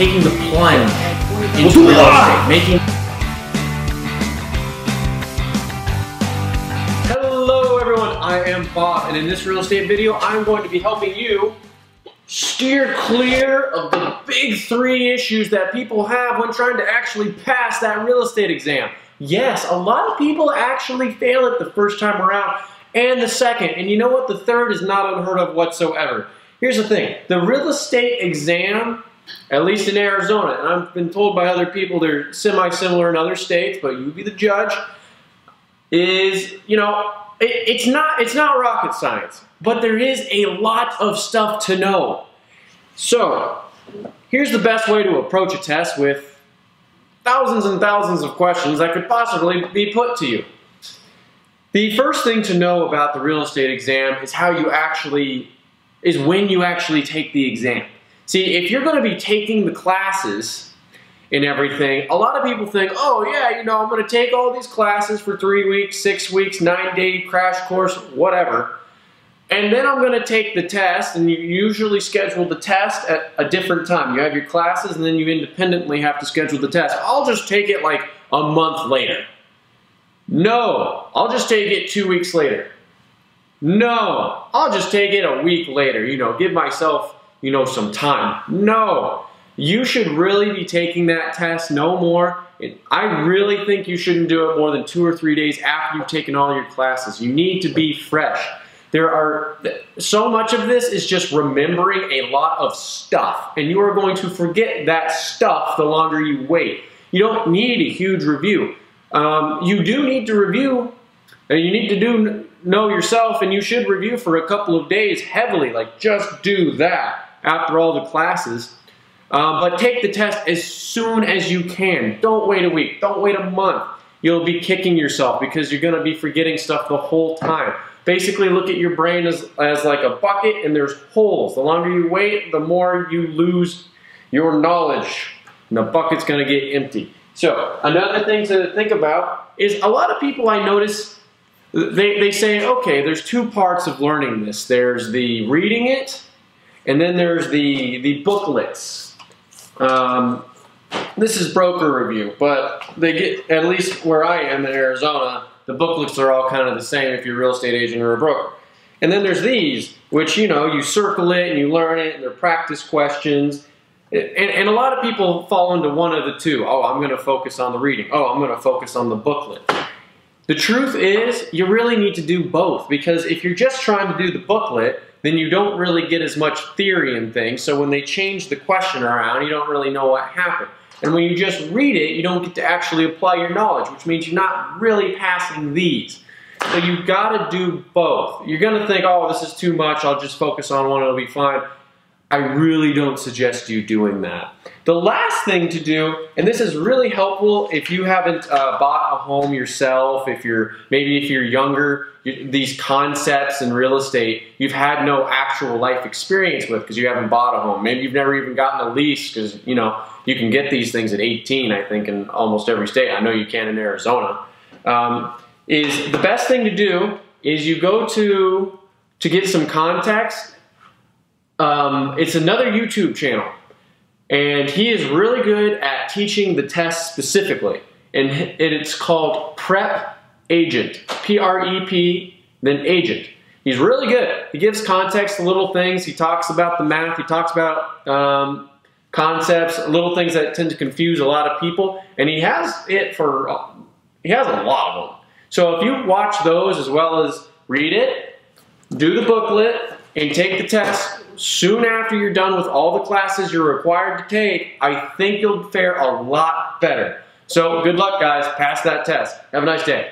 taking the plunge into real estate, Hello everyone, I am Bob, and in this real estate video, I'm going to be helping you steer clear of the big three issues that people have when trying to actually pass that real estate exam. Yes, a lot of people actually fail it the first time around and the second, and you know what? The third is not unheard of whatsoever. Here's the thing, the real estate exam, at least in Arizona, and I've been told by other people they're semi-similar in other states, but you be the judge, is, you know, it's not rocket science, but there is a lot of stuff to know. So, here's the best way to approach a test with thousands and thousands of questions that could possibly be put to you. The first thing to know about the real estate exam is how you actually, is when you actually take the exam. See, if you're going to be taking the classes and everything, a lot of people think, oh yeah, you know, I'm going to take all these classes for 3 weeks, 6 weeks, 9-day crash course, whatever, and then I'm going to take the test, and you usually schedule the test at a different time. You have your classes, and then you independently have to schedule the test. I'll just take it like a month later. No, I'll just take it 2 weeks later. No, I'll just take it a week later, you know, give myself, you know, some time. No, you should really be taking that test no more. I really think you shouldn't do it more than 2 or 3 days after you've taken all your classes. You need to be fresh. There are, so much of this is just remembering a lot of stuff, and you are going to forget that stuff the longer you wait. You don't need a huge review. You do need to review, and you need to know yourself, and you should review for a couple of days heavily, like just do that after all the classes, but take the test as soon as you can. Don't wait a week, don't wait a month. You'll be kicking yourself because you're going to be forgetting stuff the whole time. Basically, look at your brain as like a bucket, and there's holes. The longer you wait, the more you lose your knowledge, and the bucket's going to get empty. So another thing to think about is a lot of people I notice, They say, okay, there's two parts of learning this. There's the reading it, and then there's the booklets. This is broker review, but they get, at least where I am in Arizona, the booklets are all kind of the same if you're a real estate agent or a broker. And then there's these, which, you know, you circle it and you learn it, and they're practice questions. And a lot of people fall into one of the two. Oh, I'm going to focus on the reading. Oh, I'm going to focus on the booklet. The truth is, you really need to do both, because if you're just trying to do the booklet, then you don't really get as much theory and things, so when they change the question around, you don't really know what happened. And when you just read it, you don't get to actually apply your knowledge, which means you're not really passing these. So you've got to do both. You're going to think, oh, this is too much, I'll just focus on one, it'll be fine. I really don't suggest you doing that. The last thing to do, and this is really helpful if you haven't bought a home yourself, if you're younger, these concepts in real estate, you've had no actual life experience with because you haven't bought a home. Maybe you've never even gotten a lease, because, you know, you can get these things at 18, I think, in almost every state. I know you can in Arizona. Is the best thing to do is you go to get some context. It's another YouTube channel. And he is really good at teaching the test specifically. And it's called PrepAgent. P-R-E-P, then agent. He's really good. He gives context to little things. He talks about the math. He talks about concepts, little things that tend to confuse a lot of people. And he has it for, he has a lot of them. So if you watch those as well as read it, do the booklet, and take the test soon after you're done with all the classes you're required to take, I think you'll fare a lot better. So good luck, guys. Pass that test. Have a nice day.